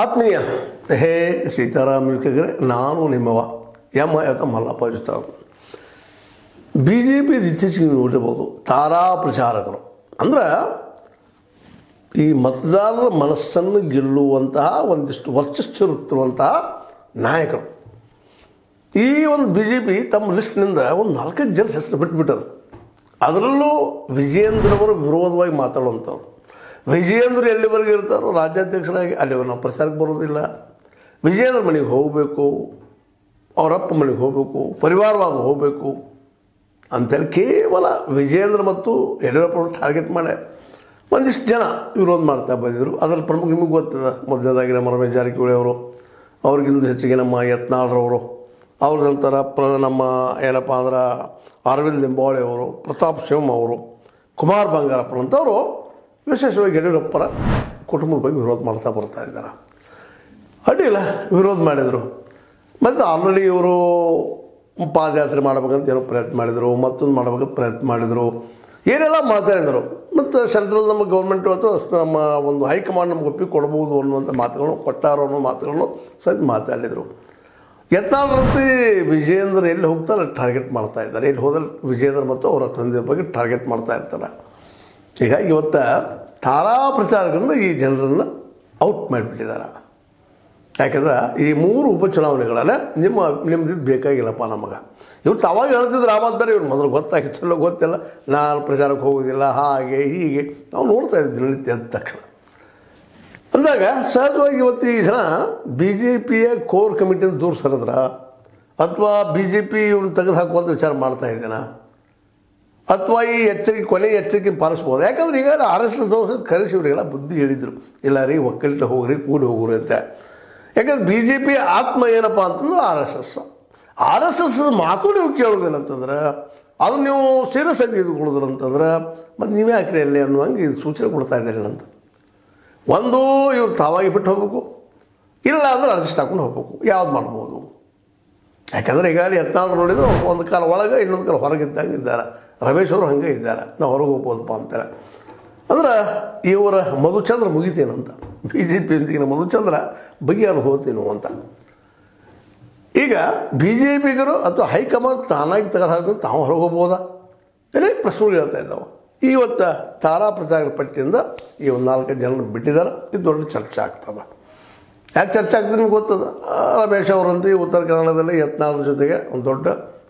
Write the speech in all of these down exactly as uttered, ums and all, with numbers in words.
ಆತ್ಮೀಯ ಹೇ ಸೀತಾರಾಮ್ ಯುವಕರೇ, ನಾನು ನಿಮ್ಮವ ಎಂಬ ಆತ ಮಲ್ಲಪ್ಪ ಜಿತಾರು. ಬಿ ಜೆ ಪಿ ಇತ್ತೀಚೆಗೆ ನೋಡಿರ್ಬೋದು, ತಾರಾ ಪ್ರಚಾರಕರು ಅಂದ್ರೆ ಈ ಮತದಾರರ ಮನಸ್ಸನ್ನು ಗೆಲ್ಲುವಂತಹ ಒಂದಿಷ್ಟು ವರ್ಚಸ್ಸಿರುತ್ತಿರುವಂತಹ ನಾಯಕರು. ಈ ಒಂದು ಬಿ ಜೆ ಪಿ ತಮ್ಮ ಲಿಸ್ಟ್ನಿಂದ ಒಂದು ನಾಲ್ಕೈದು ಜನ ಹೆಸರು ಬಿಟ್ಬಿಟ್ಟರು. ಅದರಲ್ಲೂ ವಿಜಯೇಂದ್ರವರು ವಿರೋಧವಾಗಿ ಮಾತಾಡುವಂಥವ್ರು. ವಿಜಯೇಂದ್ರ ಎಲ್ಲಿವರೆಗೆ ಇರ್ತಾರೋ ರಾಜ್ಯಾಧ್ಯಕ್ಷರಾಗಿ ಅಲ್ಲಿವರು ನಾವು ಪ್ರಚಾರಕ್ಕೆ ಬರೋದಿಲ್ಲ. ವಿಜಯೇಂದ್ರ ಮನೆಗೆ ಹೋಗಬೇಕು, ಅವರಪ್ಪ ಮನೆಗೆ ಹೋಗಬೇಕು, ಪರಿವಾರವಾದ ಹೋಗಬೇಕು ಅಂತೇಳಿ ಕೇವಲ ವಿಜಯೇಂದ್ರ ಮತ್ತು ಯಡಿಯೂರಪ್ಪ ಟಾರ್ಗೆಟ್ ಮಾಡಿ ಒಂದಿಷ್ಟು ಜನ ವಿರೋಧ ಮಾಡ್ತಾ ಬಂದಿದ್ದರು. ಅದರಲ್ಲಿ ಪ್ರಮುಖ ನಿಮಗೆ ಗೊತ್ತಿದೆ, ಮೊದಲನೇದಾಗಿ ನಮ್ಮ ರಮೇಶ್ ಜಾರಕಿಹೊಳಿ ಅವರು, ಅವ್ರಿಗಿಂತ ಹೆಚ್ಚಿಗೆ ನಮ್ಮ ಯತ್ನಾಳ್ರವರು, ಅವ್ರ ನಂತರ ಪ್ರ ನಮ್ಮ ಏನಪ್ಪ ಅಂದ್ರೆ ಅರವಿಂದ್ ಲಿಂಬಾವಳಿ ಅವರು, ಪ್ರತಾಪ್ ಶಿವಮ್ ಅವರು, ಕುಮಾರ್ ಬಂಗಾರಪ್ಪನಂಥವರು ವಿಶೇಷವಾಗಿ ಯಡಿಯೂರಪ್ಪರ ಕುಟುಂಬದ ಬಗ್ಗೆ ವಿರೋಧ ಮಾಡ್ತಾ ಬರ್ತಾ ಇದ್ದಾರೆ. ಅಡ್ಡಿಲ್ಲ, ವಿರೋಧ ಮಾಡಿದರು. ಮತ್ತು ಆಲ್ರೆಡಿ ಇವರು ಪಾದಯಾತ್ರೆ ಮಾಡ್ಬೇಕಂತ ಏನೋ ಪ್ರಯತ್ನ ಮಾಡಿದರು, ಮತ್ತೊಂದು ಮಾಡ್ಬೇಕಂತ ಪ್ರಯತ್ನ ಮಾಡಿದರು, ಏನೆಲ್ಲ ಮಾತಾಡಿದರು. ಮತ್ತು ಸೆಂಟ್ರಲ್ ನಮ್ಮ ಗೌರ್ಮೆಂಟ್ ಅಥವಾ ನಮ್ಮ ಒಂದು ಹೈಕಮಾಂಡ್ ನಮ್ಗೆ ಒಪ್ಪಿಗೆ ಕೊಡ್ಬೋದು ಅನ್ನುವಂಥ ಮಾತುಗಳನ್ನು ಕೊಟ್ಟಾರೋ ಅನ್ನೋ ಮಾತುಗಳನ್ನು ಸಹಿತ ಮಾತಾಡಿದರು. ಯತ್ನಾಳರಂತೆ ವಿಜಯೇಂದ್ರ ಎಲ್ಲಿ ಹೋಗ್ತಾರೆ ಟಾರ್ಗೆಟ್ ಮಾಡ್ತಾ ಇದ್ದಾರೆ. ಎಲ್ಲಿ ಹೋದರೆ ವಿಜಯೇಂದ್ರ ಮತ್ತು ಅವರ ತಂದೆಯ ಬಗ್ಗೆ ಟಾರ್ಗೆಟ್ ಮಾಡ್ತಾ ಇರ್ತಾರೆ. ಹೀಗಾಗಿ ಇವತ್ತು ತಾರಾ ಪ್ರಚಾರಕರಿಂದ ಈ ಜನರನ್ನು ಔಟ್ ಮಾಡಿಬಿಟ್ಟಿದ್ದಾರೆ. ಯಾಕೆಂದ್ರೆ ಈ ಮೂರು ಉಪಚುನಾವಣೆಗಳಲ್ಲೇ ನಿಮ್ಮ ನಿಮ್ಮದಿದ್ದು ಬೇಕಾಗಿಲ್ಲಪ್ಪ ನಮಗೆ. ಇವತ್ತು ಅವಾಗ ಹೇಳ್ತಿದ್ರು ಆಮ್ ಆದ್ಮೇಲೆ ಇವ್ರು ಮೊದಲು ಗೊತ್ತಾಗಿತ್ತಲ್ಲ ಗೊತ್ತಿಲ್ಲ, ನಾನು ಪ್ರಚಾರಕ್ಕೆ ಹೋಗೋದಿಲ್ಲ, ಹಾಗೆ ಹೀಗೆ ನಾವು ನೋಡ್ತಾ ಇದ್ದೀವಿ ನಿತ್ಯ ಅಂದ ತಕ್ಷಣ. ಅಂದಾಗ ಸಹಜವಾಗಿ ಇವತ್ತು ಈ ಜನ ಬಿ ಜೆ ಪಿಯ ಕೋರ್ ಕಮಿಟಿಯಿಂದ ದೂರ ಸರಿದ್ರ, ಅಥವಾ ಬಿ ಜೆ ಪಿ ಇವ್ರನ್ನ ತೆಗೆದು ಹಾಕುವಂಥ ವಿಚಾರ ಮಾಡ್ತಾ ಇದ್ದೇನೆ, ಅಥವಾ ಈ ಎಚ್ಚರಿಕೆ ಕೊನೆ ಎಚ್ಚರಿಕೆ ಪಾಲಿಸ್ಬೋದು. ಯಾಕಂದ್ರೆ ಈಗ ಆರ್ ಎಸ್ ಎಸ್ ದೋಸೆ ಕರೆಸಿ ಇವರಿಗೆಲ್ಲ ಬುದ್ಧಿ ಹೇಳಿದರು, ಇಲ್ಲ ರೀ ಒಕ್ಕಲಿಟ ಹೋಗ್ರಿ, ಕೂಡಿ ಹೋಗ್ರಿ ಅಂತ. ಯಾಕಂದ್ರೆ ಬಿ ಜೆ ಪಿ ಆತ್ಮ ಏನಪ್ಪ ಅಂತಂದ್ರೆ R S S R S S ಮಾತು ನೀವು ಕೇಳೋದಿಲ್ಲ ಅಂತಂದ್ರೆ, ಅದು ನೀವು ಸೀರಿಯಸ್ ಆಗಿ ತೆಗೆದುಕೊಳ್ಳೋದಿಲ್ಲ ಅಂತಂದ್ರೆ, ಮತ್ತು ನೀವೇ ಹಾಕಿರಿ ಅಲ್ಲಿ ಅನ್ನುವಂಗೆ ಇದು ಸೂಚನೆ ಕೊಡ್ತಾ ಇದ್ದಾರೆ. ಅಂತ ಒಂದು ಇವ್ರು ತಾವಾಗಿ ಬಿಟ್ಟು ಹೋಗ್ಬೇಕು, ಇಲ್ಲ ಅಂದ್ರೆ ಅಡ್ಜಸ್ಟ್ ಹಾಕೊಂಡು ಹೋಗ್ಬೇಕು, ಯಾವ್ದು ಮಾಡ್ಬೋದು. ಯಾಕಂದರೆ ಈಗಾಗಲೇ ಯತ್ನಾಳ್ ನೋಡಿದರೆ ಒಂದು ಕಾಲ ಒಳಗೆ ಇನ್ನೊಂದು ಕಾಲ ಹೊರಗಿದ್ದಂಗೆ ಇದ್ದಾರೆ. ರಮೇಶ್ ಅವರು ಹಂಗೆ ಇದ್ದಾರೆ, ನಾವು ಹೊರಗೆ ಹೋಗ್ಬೋದಪ್ಪ ಅಂತಾರೆ. ಅಂದ್ರೆ ಇವರ ಮಧುಚಂದ್ರ ಮುಗಿತೇನಂತ, ಬಿ ಜೆ ಪಿಯೊಂದಿಗಿನ ಮಧುಚಂದ್ರ ಬಗೆಯಾರು ಹೋಗ್ತೀನೋ ಅಂತ. ಈಗ ಬಿ ಜೆ ಪಿಗರು ಅಥವಾ ಹೈಕಮಾಂಡ್ ತಾನಾಗಿ ತೆಗೆದುಹಾಕೊಂಡು ತಾವು ಹೊರಗೆ ಹೋಗ್ಬೋದಾ? ಏನೇ ಪ್ರಶ್ನೆಗಳು ಹೇಳ್ತಾ ಇದ್ದಾವೆ. ಇವತ್ತು ತಾರಾ ಪ್ರಚಾರಕರ ಪಟ್ಟಿಯಿಂದ ಈ ಒಂದು ನಾಲ್ಕೈದು ಜನ ಬಿಟ್ಟಿದ್ದಾರೆ. ಇದು ದೊಡ್ಡ ಚರ್ಚೆ ಆಗ್ತದೆ. ಯಾಕೆ ಚರ್ಚೆ ಆಗ್ತದೆ ನಿಮ್ಗೆ ಗೊತ್ತದ. ರಮೇಶ್ ಅವರಂತೂ ಈ ಉತ್ತರ ಕನ್ನಡದಲ್ಲಿ ಯತ್ನಾಳ್ ಜೊತೆಗೆ ಒಂದು ದೊಡ್ಡ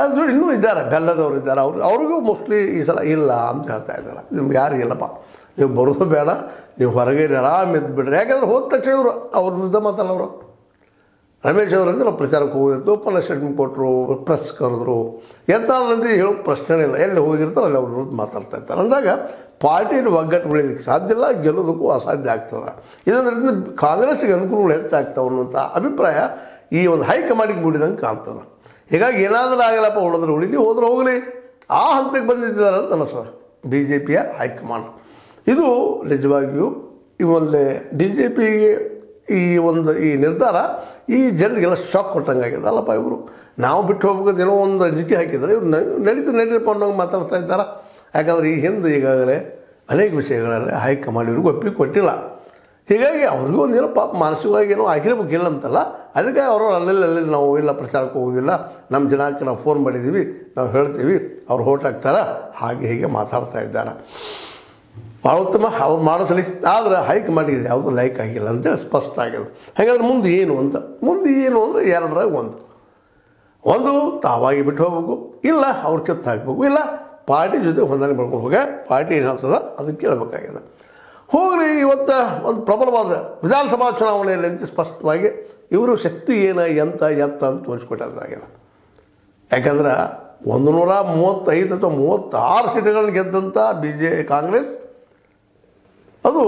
ಆದರೂ ಇನ್ನೂ ಇದ್ದಾರೆ, ಬೆಲ್ಲದವರು ಇದ್ದಾರೆ. ಅವರು ಅವ್ರಿಗೂ ಮೋಸ್ಟ್ಲಿ ಈ ಸಲ ಇಲ್ಲ ಅಂತ ಹೇಳ್ತಾ ಇದ್ದಾರೆ. ನಿಮ್ಗೆ ಯಾರಿಗಿಲ್ಲಪ್ಪ, ನೀವು ಬರೋದು ಬೇಡ, ನೀವು ಹೊರಗೆ ಆರಾಮ ಇದ್ದು ಬಿಡ್ರಿ. ಯಾಕೆಂದ್ರೆ ಹೋದ ತಕ್ಷಣ ಇವರು ಅವ್ರ ವಿರುದ್ಧ ಮಾತಾಡೋರು. ರಮೇಶ್ ಅವರಂದ್ರೆ ನಾವು ಪ್ರಚಾರಕ್ಕೆ ಹೋಗಿರ್ತೀವಿ, ಪೊಲೀಸ್ ಸ್ಟೇಟ್ಮೆಂಟ್ ಕೊಟ್ಟರು, ಪ್ರೆಸ್ ಕರೆದ್ರು, ಯತ್ನಾಳರಂತೆ ಹೇಳೋ ಪ್ರಶ್ನೆ ಇಲ್ಲ. ಎಲ್ಲಿ ಹೋಗಿರ್ತಾರೆ ಅಲ್ಲಿ ಅವ್ರ ವಿರುದ್ಧ ಮಾತಾಡ್ತಾ ಇರ್ತಾರೆ. ಅಂದಾಗ ಪಾರ್ಟಿಯಲ್ಲಿ ಒಗ್ಗಟ್ಟು ಬೆಳೀಲಿಕ್ಕೆ ಸಾಧ್ಯ ಇಲ್ಲ, ಗೆಲ್ಲೋದಕ್ಕೂ ಅಸಾಧ್ಯ ಆಗ್ತದೆ. ಇದರಿಂದ ಕಾಂಗ್ರೆಸ್ಗೆ ಅನುಕೂಲಗಳು ಹೆಚ್ಚಾಗ್ತವೆ ಅನ್ನುವಂಥ ಅಭಿಪ್ರಾಯ ಈ ಒಂದು ಹೈಕಮಾಂಡಿಗೆ ಮೂಡಿದಂಗೆ ಕಾಣ್ತದೆ. ಹೀಗಾಗಿ ಏನಾದರೂ ಆಗಲ್ಲಪ್ಪ, ಹೊಡೆದ್ರೆ ಉಳಿಲಿ, ಹೋದ್ರೆ ಹೋಗಲಿ, ಆ ಹಂತಕ್ಕೆ ಬಂದಿದ್ದಾರೆ ಅಂತ ಅನ್ನಿಸ್ತದೆ ಬಿ ಜೆ ಪಿಯ ಹೈಕಮಾಂಡ್. ಇದು ನಿಜವಾಗಿಯೂ ಇವಲ್ಲೇ ಬಿ ಜೆ ಪಿಗೆ ಈ ಒಂದು ಈ ನಿರ್ಧಾರ ಈ ಜನರಿಗೆಲ್ಲ ಶಾಕ್ ಕೊಟ್ಟಂಗೆ ಆಗಿದೆ. ಅಲ್ಲಪ್ಪ ಇವರು ನಾವು ಬಿಟ್ಟು ಹೋಗ್ಬೇಕಂತ ಏನೋ ಒಂದು ಅಂಜಿಕೆ ಹಾಕಿದರೆ ಇವ್ರು ನಡೀತು ನಡೀರಪ್ಪ ಅನ್ನೋಂಗೆ ಮಾತಾಡ್ತಾ ಇದ್ದಾರೆ. ಯಾಕಂದರೆ ಈ ಹಿಂದೆ ಈಗಾಗಲೇ ಅನೇಕ ವಿಷಯಗಳಲ್ಲಿ ಹೈಕಮಾಂಡ್ ಇವ್ರಿಗೂ ಒಪ್ಪಿಗೆ ಕೊಟ್ಟಿಲ್ಲ. ಹೀಗಾಗಿ ಅವ್ರಿಗೂ ಒಂದೇನೋ ಪಾಪ ಮಾನಸಿಕವಾಗಿ ಏನೋ ಆಗಿರಬೇಕಿಲ್ಲ ಅಂತಲ್ಲ. ಅದಕ್ಕೆ ಅವರು ಅಲ್ಲೆಲ್ಲಿ ಅಲ್ಲೆಲ್ಲಿ ನಾವು ಇಲ್ಲ ಪ್ರಚಾರಕ್ಕೆ ಹೋಗೋದಿಲ್ಲ, ನಮ್ಮ ಜನಕ್ಕೆ ನಾವು ಫೋನ್ ಮಾಡಿದ್ದೀವಿ, ನಾವು ಹೇಳ್ತೀವಿ, ಅವ್ರು ಹೋಟ್ ಹಾಕ್ತಾರೆ, ಹಾಗೆ ಹೀಗೆ ಮಾತಾಡ್ತಾ ಇದ್ದಾರೆ. ಭಾಳ ಉತ್ತಮ ಅವ್ರು ಮಾಡಿಸಲಿ. ಆದರೆ ಹೈಕಮಾಂಡ್ಗೆ ಇದು ಯಾವುದೂ ಲೈಕ್ ಆಗಿಲ್ಲ ಅಂತೇಳಿ ಸ್ಪಷ್ಟ ಆಗಿದೆ. ಹಾಗಾದ್ರೆ ಮುಂದೆ ಏನು ಅಂತ, ಮುಂದೆ ಏನು ಅಂದರೆ ಎರಡರಾಗ ಒಂದು ಒಂದು ತಾವಾಗಿ ಬಿಟ್ಟು ಹೋಗ್ಬೇಕು, ಇಲ್ಲ ಅವ್ರ ಕಿತ್ತು ಹಾಕಬೇಕು, ಇಲ್ಲ ಪಾರ್ಟಿ ಜೊತೆ ಹೊಂದಾಣಿಕೆ ಮಾಡ್ಕೊಂಡು ಹೋಗಿ ಪಾರ್ಟಿ ಏನು ಹೇಳ್ತದ ಅದಕ್ಕೆ ಕೇಳಬೇಕಾಗಿದೆ. ಹೋಗ್ರಿ, ಇವತ್ತು ಒಂದು ಪ್ರಬಲವಾದ ವಿಧಾನಸಭಾ ಚುನಾವಣೆಯಲ್ಲಿ ಅಂತ ಸ್ಪಷ್ಟವಾಗಿ ಇವರು ಶಕ್ತಿ ಏನು ಎಂತ ಎತ್ತ ಅಂತ ತೋರಿಸ್ಕೊಟ್ಟದಾಗಿದೆ. ಯಾಕಂದ್ರೆ ಒಂದು ನೂರ ಮೂವತ್ತೈದು ಅಥವಾ ಮೂವತ್ತಾರು ಸೀಟುಗಳನ್ನ ಗೆದ್ದಂಥ ಬಿ ಜೆ ಕಾಂಗ್ರೆಸ್ ಅದು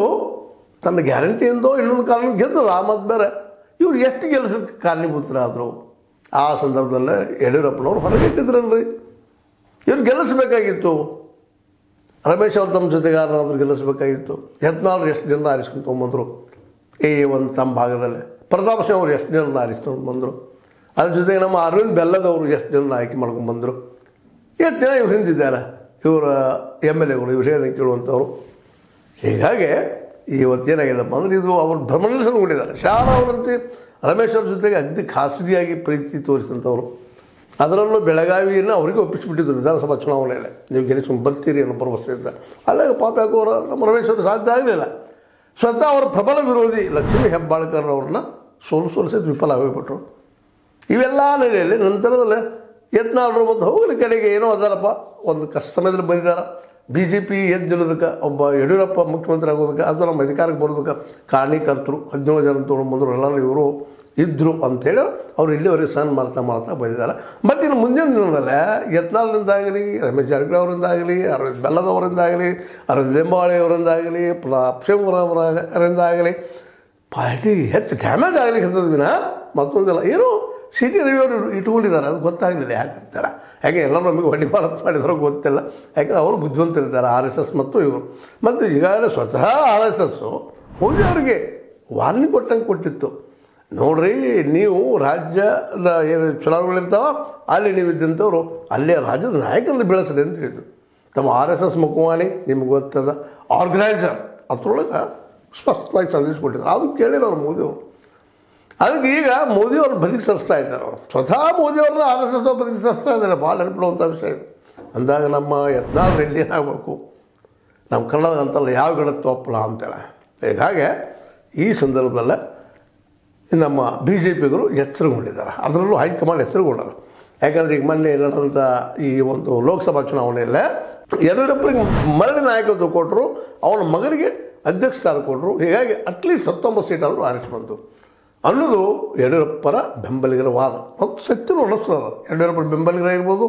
ತನ್ನ ಗ್ಯಾರಂಟಿಯಿಂದೋ ಇನ್ನೊಂದು ಕಾರಣ ಗೆದ್ದದ. ಆ ಮತ್ತು ಬೇರೆ ಇವ್ರು ಎಷ್ಟು ಗೆಲ್ಲಿಸೋಕ್ಕೆ ಕಾರಣೀಭೂತರಾದರು. ಆ ಸಂದರ್ಭದಲ್ಲಿ ಯಡಿಯೂರಪ್ಪನವರು ಹೊರಗೆ ಇಟ್ಟಿದ್ರಲ್ರಿ, ಇವ್ರು ಗೆಲ್ಲಿಸಬೇಕಾಗಿತ್ತು. ರಮೇಶ್ ಅವರು ತಮ್ಮ ಜೊತೆಗಾರರಾದ್ರೂ ಗೆಲ್ಲಿಸಬೇಕಾಗಿತ್ತು. ಯತ್ನಾಳರು ಎಷ್ಟು ಜನರ ಆರಿಸ್ಕೊಂಡ್ಬಂದರು ಎ ಒಂದು ತಮ್ಮ ಭಾಗದಲ್ಲಿ, ಪ್ರತಾಪ್ ಸಿಂಗ್ ಅವರು ಎಷ್ಟು ಜನರನ್ನ ಆರಿಸ್ಕೊಂಡು ಬಂದರು, ಅದ್ರ ಜೊತೆಗೆ ನಮ್ಮ ಅರವಿಂದ್ ಬೆಲ್ಲದವರು ಎಷ್ಟು ಜನರನ್ನ ಆಯ್ಕೆ ಮಾಡ್ಕೊಂಡ್ಬಂದರು. ಎಷ್ಟು ಜನ ಇವ್ರು ಹಿಂದಿದ್ದಾರೆ, ಇವರ ಎಮ್ ಎಲ್ ಎಗಳು ಇವ್ರು ಹೇಳಿದಂಗೆ ಕೇಳುವಂಥವ್ರು. ಹೀಗಾಗಿ ಇವತ್ತೇನಾಗಿದೆಪ್ಪ ಅಂದರೆ ಇದು ಅವ್ರು ಭ್ರಮಣಗೊಂಡಿದ್ದಾರೆ. ಶಾರಾ ಅವರಂತೆ ರಮೇಶ್ ಅವ್ರ ಜೊತೆಗೆ ಅಗದಿ ಖಾಸಗಿಯಾಗಿ ಪ್ರೀತಿ ತೋರಿಸಿದಂಥವ್ರು, ಅದರಲ್ಲೂ ಬೆಳಗಾವಿಯನ್ನು ಅವರಿಗೆ ಒಪ್ಪಿಸಿಬಿಟ್ಟಿದ್ರು ವಿಧಾನಸಭಾ ಚುನಾವಣೆಯಲ್ಲಿ. ನೀವು ಗೆಲ್ಲಿಸ್ಕೊಂಡು ಬರ್ತೀರಿ ಅನ್ನೋ ಭರವಸೆಯಿಂದ ಅಲ್ಲ ಪಾಪ ಯಾಕೋರ ನಮ್ಮ ರಮೇಶ್ ಅವರು ಸಾಧ್ಯ ಆಗಲಿಲ್ಲ. ಸ್ವತಃ ಅವರ ಪ್ರಬಲ ವಿರೋಧಿ ಲಕ್ಷ್ಮೀ ಹೆಬ್ಬಾಳ್ಕರ್ ಅವ್ರನ್ನ ಸೋಲು ಸೋಲಿಸಿದ ವಿಫಲ ಆಗಿಬಿಟ್ರು. ಇವೆಲ್ಲ ನಡೆಯಲ್ಲಿ ನಂತರದಲ್ಲಿ ಯತ್ನಾಳರು ಮತ್ತು ಹೋಗಲಿ ಕಡೆಗೆ ಏನೋ ಅದಾರಪ್ಪ ಒಂದು ಕಷ್ಟ ಸಮಯದಲ್ಲಿ ಬಂದಿದ್ದಾರೆ. ಬಿ ಜೆ ಪಿ ಎದ್ದಿರೋದಕ್ಕೆ ಒಬ್ಬ ಯಡಿಯೂರಪ್ಪ ಮುಖ್ಯಮಂತ್ರಿ ಆಗೋದಕ್ಕೆ ಅಥವಾ ನಮ್ಮ ಅಧಿಕಾರಕ್ಕೆ ಬರೋದಕ್ಕೆ ಕಾರಣೀಕರ್ತರು ಹದಿನೇಳು ಜನ ತೊಗೊಂಡು ಬಂದರು, ಎಲ್ಲರೂ ಇವರು ಇದ್ದರು ಅಂಥೇಳಿ ಅವರು ಇಲ್ಲಿವರೆಗೆ ಸಹನ ಮಾಡ್ತಾ ಮಾಡ್ತಾ ಬಂದಿದ್ದಾರೆ. ಬಟ್ ಇನ್ನು ಮುಂದಿನ ದಿನದಲ್ಲೇ ಯತ್ನಾಳರಿಂದಾಗಲಿ, ರಮೇಶ್ ಜಾರಕಿಹೊಳಿ ಅವರಿಂದಾಗಲಿ, ಅರವಿಂದ್ ಬೆಲ್ಲದವರಿಂದಾಗಲಿ, ಅರವಿಂದ್ ಲಿಂಬಾವಳಿ ಅವರಿಂದಾಗಲಿ, ಪ್ರತಾಪ್ ಸಿಂಗ್ ಅವರಿಂದಾಗಲಿ ಪಾರ್ಟಿ ಹೆಚ್ಚು ಡ್ಯಾಮೇಜ್ ಆಗಲಿಕ್ಕೆ ವಿನ ಮತ್ತೊಂದಿಲ್ಲ. ಏನೋ ಸಿಟಿ ರವಿಯವರು ಇಟ್ಕೊಂಡಿದ್ದಾರೆ, ಅದು ಗೊತ್ತಾಗಲಿಲ್ಲ ಯಾಕಂತಾರೆ. ಯಾಕೆ ಎಲ್ಲರೂ ನಮಗೆ ಹೊಡಿ ಭಾರತ ಮಾಡಿದ್ರು ಗೊತ್ತಿಲ್ಲ, ಯಾಕಂದರೆ ಅವರು ಬುದ್ಧಿವಂತರಿದ್ದಾರೆ ಆರ್ ಎಸ್ ಎಸ್ ಮತ್ತು ಇವರು. ಮತ್ತು ಈಗಾಗಲೇ ಸ್ವತಃ ಆರ್ ಎಸ್ ಎಸ್ಸು ಮೋದಿ ಅವರಿಗೆ ವಾರ್ನಿಂಗ್ ಕೊಟ್ಟಂಗೆ ಕೊಟ್ಟಿತ್ತು, ನೋಡ್ರಿ ನೀವು ರಾಜ್ಯದ ಏನು ಚುನಾವಣೆಗಳಿರ್ತಾವ ಅಲ್ಲಿ ನೀವು ಇದ್ದಂಥವ್ರು ಅಲ್ಲೇ ರಾಜ್ಯದ ನಾಯಕರನ್ನು ಬೆಳೆಸಲಿ ಅಂತ ಹೇಳಿದರು. ತಮ್ಮ ಆರ್ ಎಸ್ ಎಸ್ ಮುಖವಾಣಿ ನಿಮ್ಗೆ ಗೊತ್ತದ ಆರ್ಗನೈಸರ್ ಅದರೊಳಗೆ ಸ್ಪಷ್ಟವಾಗಿ ಸಂದೇಶ ಕೊಟ್ಟಿದ್ದಾರೆ. ಅದು ಕೇಳಿರೋರು ಮೋದಿಯವರು. ಅದಕ್ಕೆ ಈಗ ಮೋದಿಯವ್ರನ್ನ ಬದುಕಿ ಸರಿಸ್ತಾ ಇದ್ದಾರೆ, ಅವರು ಸ್ವತಃ ಮೋದಿಯವ್ರನ್ನ ಆರ್ ಎಸ್ ಎಸ್ ಬದುಕಿ ಸರಿಸ್ತಾ ಇದ್ದಾರೆ. ಭಾಳ ನೆನಪಿಡುವಂಥ ವಿಷಯ ಇದು. ಅಂದಾಗ ನಮ್ಮ ಯತ್ನಾಳ್ ರೆಡ್ಡಿ ಏನಾಗಬೇಕು, ನಮ್ಮ ಕನ್ನಡದ ಅಂತಲ್ಲ ಯಾವ ಗಿಡತ್ತು ಅಪ್ಪಳ ಅಂತೇಳಿ. ಹೀಗಾಗಿ ಈ ಸಂದರ್ಭದಲ್ಲೇ ನಮ್ಮ ಬಿ ಜೆ ಪಿಗರು ಎಚ್ಚರಗೊಂಡಿದ್ದಾರೆ, ಅದರಲ್ಲೂ ಹೈಕಮಾಂಡ್ ಎಚ್ಚರಗೊಂಡರು. ಯಾಕಂದರೆ ಈಗ ಮೊನ್ನೆ ನಡೆದಂಥ ಈ ಒಂದು ಲೋಕಸಭಾ ಚುನಾವಣೆಯಲ್ಲೇ ಯಡಿಯೂರಪ್ಪರಿಗೆ ಮರಳಿ ನಾಯಕತ್ವ ಕೊಟ್ಟರು, ಅವನ ಮಗನಿಗೆ ಅಧ್ಯಕ್ಷ ಸ್ಥಾನ ಕೊಟ್ಟರು. ಹೀಗಾಗಿ ಅಟ್ಲೀಸ್ಟ್ ಹತ್ತೊಂಬತ್ತು ಸೀಟಾದರೂ ಆರಿಸಿ ಬಂತು ಅನ್ನೋದು ಯಡಿಯೂರಪ್ಪರ ಬೆಂಬಲಿಗರ ವಾದ. ಮತ್ತು ಸತ್ಯನೂ ಅನ್ನಿಸ್ತದೆ. ಯಡಿಯೂರಪ್ಪರ ಬೆಂಬಲಿಗರಾಗಿರ್ಬೋದು,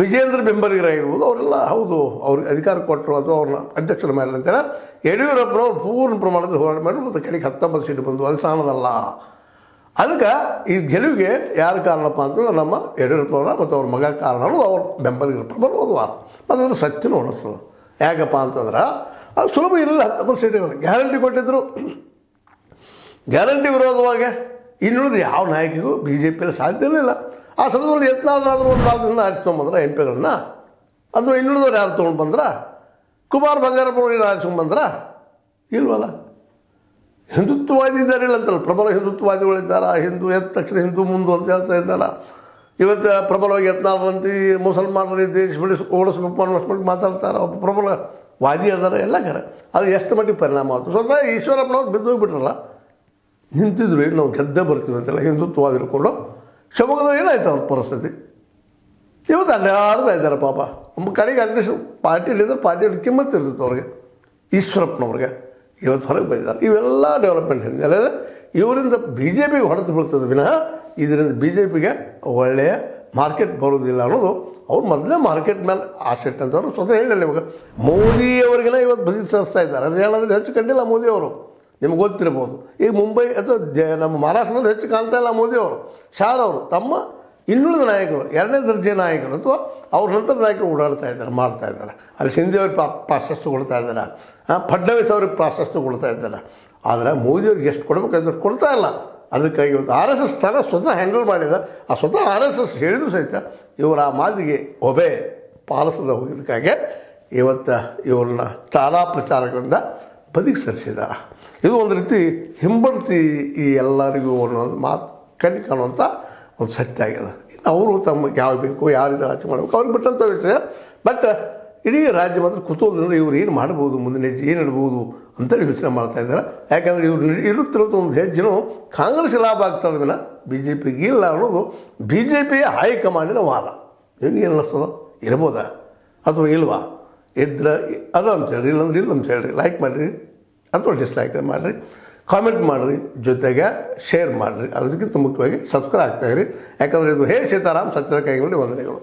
ವಿಜೇಂದ್ರ ಬೆಂಬಲಿಗರಾಗಿರ್ಬೋದು, ಅವರೆಲ್ಲ ಹೌದು ಅವ್ರಿಗೆ ಅಧಿಕಾರ ಕೊಟ್ಟರು ಅಥವಾ ಅವ್ರನ್ನ ಅಧ್ಯಕ್ಷರ ಮೇಲೆ ಅಂತೇಳಿ ಯಡಿಯೂರಪ್ಪನವ್ರು ಪೂರ್ಣ ಪ್ರಮಾಣದಲ್ಲಿ ಹೋರಾಟ ಮಾಡಿ ಮತ್ತು ಕಡೆಗೆ ಹತ್ತೊಂಬತ್ತು ಸೀಟು ಬಂದು ಅದು ಸಾಣದಲ್ಲ. ಅದಕ್ಕೆ ಈ ಗೆಲುವಿಗೆ ಯಾರು ಕಾರಣಪ್ಪ ಅಂತಂದ್ರೆ ನಮ್ಮ ಯಡಿಯೂರಪ್ಪನವರ ಮತ್ತು ಅವ್ರ ಮಗ ಕಾರಣ ಅನ್ನೋದು ಅವ್ರ ಬೆಂಬಲಿಗರ ಬರುವುದು ವಾರ. ಅದನ್ನು ಸತ್ಯನೂ ಅನ್ನಿಸ್ತದೆ. ಯಾಕಪ್ಪ ಅಂತಂದ್ರೆ ಅದು ಸುಲಭ ಇರಲಿಲ್ಲ. ಹತ್ತೊಂಬತ್ತು ಸೀಟು ಗ್ಯಾರಂಟಿ ಕೊಟ್ಟಿದ್ದರು, ಗ್ಯಾರಂಟಿ ವಿರೋಧವಾಗಿ ಇನ್ನುಳಿದು ಯಾವ ನಾಯಕಿಗೂ ಬಿ ಜೆ ಪಿಯಲ್ಲಿ ಸಾಧ್ಯ ಇರಲಿಲ್ಲ. ಆ ಸಂದರ್ಭದಲ್ಲಿ ಯತ್ನಾಳರಾದರೂ ಒಂದು ನಾಲ್ಕು ಜನ ಆರಿಸ್ಕೊಂಬಂದ್ರೆ ಎಂ ಪಿಗಳನ್ನ, ಅಥವಾ ಇನ್ನುಳಿದವ್ರು ಯಾರು ತೊಗೊಂಡು ಬಂದ್ರೆ ಕುಮಾರ್ ಬಂಗಾರಪ್ಪನವ್ರು ಆರಿಸ್ಕೊಂಬಂದ್ರೆ ಇಲ್ವಲ್ಲ. ಹಿಂದುತ್ವವಾದಿ ಇದ್ದಾರೆ ಇಲ್ಲ ಅಂತಲ್ಲ, ಪ್ರಬಲ ಹಿಂದುತ್ವವಾದಿಗಳಿದ್ದಾರೆ. ಹಿಂದೂ ಎದ್ದ ತಕ್ಷಣ ಹಿಂದೂ ಮುಂದು ಅಂತ ಹೇಳ್ತಾ ಇದ್ದಾರೆ. ಇವತ್ತು ಪ್ರಬಲವಾಗಿ ಯತ್ನಾಳರಂತೆ ಮುಸಲ್ಮಾನರು ದೇಶ ಬಿಡಿಸ್ ಓಡಿಸ್ಬೇಕು ಅನ್ನೋಷ್ಟು ಮಾತಾಡ್ತಾರೆ, ಒಬ್ಬ ಪ್ರಬಲ ವಾದಿ ಅದಾರ ಎಲ್ಲ ಕರೆ. ಅದು ಎಷ್ಟು ಮಟ್ಟಿಗೆ ಪರಿಣಾಮ ಆಯಿತು. ಸ್ವತಃ ಈಶ್ವರಪ್ಪನವ್ರು ಬಿದ್ದೋಗ್ಬಿಟ್ರಲ್ಲ, ನಿಂತಿದ್ರು ನಾವು ಗೆದ್ದೇ ಬರ್ತೀವಿ ಅಂತೆಲ್ಲ ಹಿಂದುತ್ವವಾದ ಇಟ್ಕೊಂಡು. ಶಿವಮೊಗ್ಗದವ್ರು ಏನಾಯ್ತು ಅವ್ರ ಪರಿಸ್ಥಿತಿ ಇವತ್ತು ಅಡ್ಡಾಡ್ತಾ ಇದ್ದಾರೆ ಪಾಪ. ನಮ್ಮ ಕಡೆಗೆ ಅಟ್ಲೀಸ್ಟ್ ಪಾರ್ಟಿಯಲ್ಲಿದ್ದರೆ ಪಾರ್ಟಿಯಲ್ಲಿ ಕಿಮ್ಮತ್ತು ಇರ್ತಿತ್ತು ಅವ್ರಿಗೆ. ಈಶ್ವರಪ್ಪನವ್ರಿಗೆ ಇವತ್ತು ಹೊರಗೆ ಬಂದಿದ್ದಾರೆ. ಇವೆಲ್ಲ ಡೆವಲಪ್ಮೆಂಟ್ ಹಿನ್ನೆಲೆ ಇವರಿಂದ ಬಿ ಜೆ ಪಿಗೆ ಹೊಡೆದು ಬೀಳ್ತದೆ ವಿನಃ ಇದರಿಂದ ಬಿ ಜೆ ಪಿಗೆ ಒಳ್ಳೆಯ ಮಾರ್ಕೆಟ್ ಬರೋದಿಲ್ಲ ಅನ್ನೋದು ಅವ್ರು ಮೊದಲೇ ಮಾರ್ಕೆಟ್ ಮೇಲೆ ಆಸೆಟ್ ಅಂತ ಅವರು ಸ್ವತಃ ಹೇಳಿಲ್ಲ. ನಿಮಗೆ ಮೋದಿಯವರಿಗೆಲ್ಲ ಇವತ್ತು ಬದುಕಿ ಸರಿಸ್ತಾ ಇದ್ದಾರೆ. ಅದು ಹೇಳೋದ್ರೆ ಹೆಚ್ಚು ಕಂಡಿಲ್ಲ ಮೋದಿಯವರು, ನಿಮ್ಗೆ ಗೊತ್ತಿರ್ಬೋದು. ಈಗ ಮುಂಬೈ ಅಥವಾ ನಮ್ಮ ಮಹಾರಾಷ್ಟ್ರದಲ್ಲಿ ಹೆಚ್ಚು ಕಾಣ್ತಾ ಇಲ್ಲ ಮೋದಿಯವರು. ಶಾರವರು ತಮ್ಮ ಇನ್ನುಳಿದ ನಾಯಕರು, ಎರಡನೇ ದರ್ಜೆ ನಾಯಕರು ಅಥವಾ ಅವ್ರ ನಂತರ ನಾಯಕರು ಓಡಾಡ್ತಾ ಇದ್ದಾರೆ, ಮಾಡ್ತಾ ಇದ್ದಾರೆ. ಅಲ್ಲಿ ಶಿಂದೆ ಅವ್ರಿಗೆ ಪ್ರಾ ಪ್ರಾಶಸ್ತ್ಯ ಕೊಡ್ತಾ ಇದ್ದಾರೆ, ಫಡ್ನವೀಸ್ ಅವ್ರಿಗೆ ಪ್ರಾಶಸ್ತ್ಯ ಕೊಡ್ತಾ ಇದ್ದಾರೆ. ಆದರೆ ಮೋದಿಯವ್ರಿಗೆ ಎಷ್ಟು ಕೊಡಬೇಕಾದ್ರೆ ಕೊಡ್ತಾ ಇಲ್ಲ. ಅದಕ್ಕಾಗಿ ಇವತ್ತು ಆರ್ ಎಸ್ ಎಸ್ ತನ ಸ್ವತಃ ಹ್ಯಾಂಡಲ್ ಮಾಡಿದ, ಆ ಸ್ವತಃ ಆರ್ ಎಸ್ ಎಸ್ ಹೇಳಿದ್ರು ಸಹಿತ ಇವರು ಆ ಮಾತಿಗೆ ಒಬೆ ಪಾಲಿಸದ ಹೋಗಿದ್ದಕ್ಕಾಗಿ ಇವತ್ತು ಇವ್ರನ್ನ ತಾರಾ ಪ್ರಚಾರಗಳಿಂದ ಬದುಕಿ ಸರಿಸಿದ್ದಾರೆ. ಇದು ಒಂದು ರೀತಿ ಹಿಂಬಡ್ತಿ ಈ ಎಲ್ಲರಿಗೂ ಅನ್ನೋದು ಮಾತು ಕಣ್ಣಿ ಕಾಣುವಂಥ ಒಂದು ಸತ್ಯ ಆಗಿದೆ. ಇನ್ನು ಅವರು ತಮಗೆ ಯಾವ ಬೇಕು ಯಾವ ರೀತಿ ಆಚೆ ಮಾಡಬೇಕು ಅವ್ರಿಗೆ ಬಿಟ್ಟಂಥ ವಿಷಯ. ಬಟ್ ಇಡೀ ರಾಜ್ಯ ಮಾತ್ರ ಕುತೂಹಲದಿಂದ ಇವ್ರು ಏನು ಮಾಡ್ಬೋದು, ಮುಂದಿನ ಹೆಜ್ಜೆ ಏನು ಇಡ್ಬೋದು ಅಂತೇಳಿ ಯೋಚನೆ ಮಾಡ್ತಾ ಇದ್ದಾರೆ. ಯಾಕಂದರೆ ಇವ್ರು ಇಡುತ್ತಿರೋದು ಒಂದು ಹೆಜ್ಜೆನೂ ಕಾಂಗ್ರೆಸ್ ಲಾಭ ಆಗ್ತದ ವಿನ ಬಿ ಜೆ ಪಿಗೆ ಇಲ್ಲ ಅನ್ನೋದು ಬಿ ಜೆ ಪಿಯ ಹೈಕಮಾಂಡಿನ ವಾದ. ನಿಮ್ಗೆ ಏನು ಅನ್ನಿಸ್ತದ, ಇರ್ಬೋದಾ ಅಥವಾ ಇಲ್ವಾ, ಇದ್ರೆ ಅದು ಅಂತ ಹೇಳ್ರಿ, ಇಲ್ಲಂದ್ರೆ ಇಲ್ಲ ಅಂತ ಹೇಳ್ರಿ. ಲೈಕ್ ಮಾಡಿರಿ ಅಥವಾ ಡಿಸ್ಲೈಕ್ ಮಾಡಿರಿ, ಕಾಮೆಂಟ್ ಮಾಡಿರಿ, ಜೊತೆಗೆ ಶೇರ್ ಮಾಡಿರಿ. ಅದಕ್ಕಿಂತ ಮುಖ್ಯವಾಗಿ ಸಬ್ಸ್ಕ್ರೈಬ್ ಆಗ್ತಾಯಿರಿ. ಯಾಕಂದರೆ ಇದು ಹೇ ಸೀತಾರಾಮ್ ಸತ್ಯದ ಕೈಗೊಂಡು ವಂದನೆಗಳು.